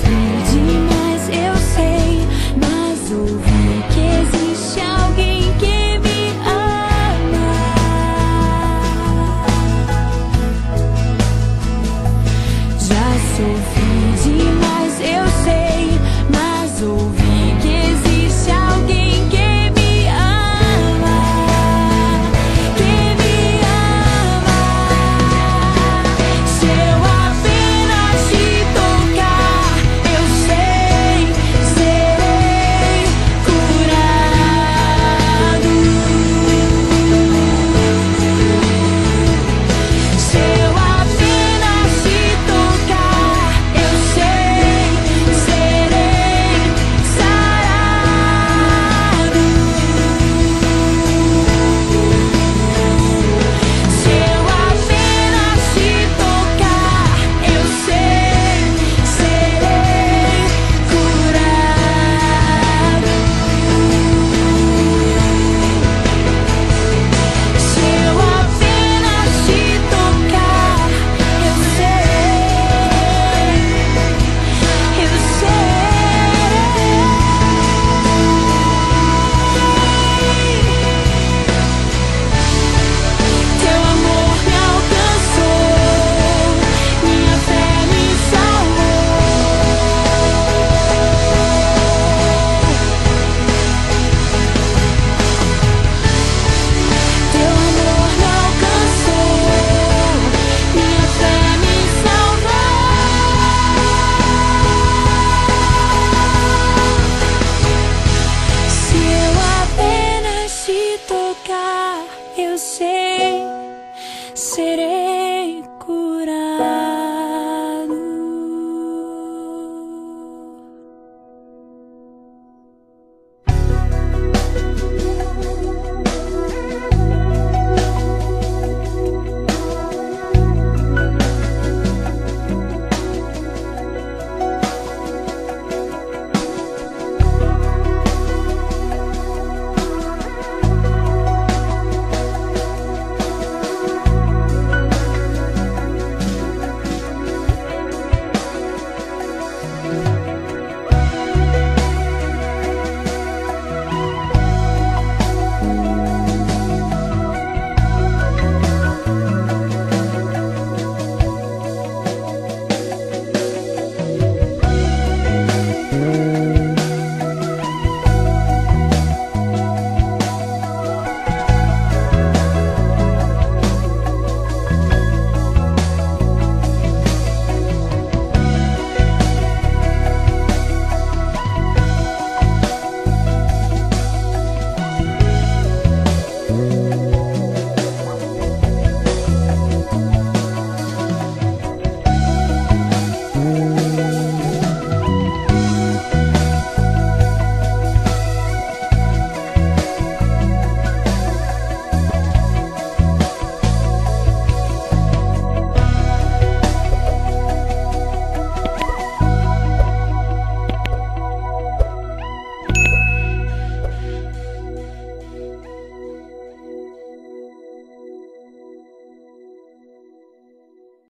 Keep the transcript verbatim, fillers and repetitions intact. sofrer demais.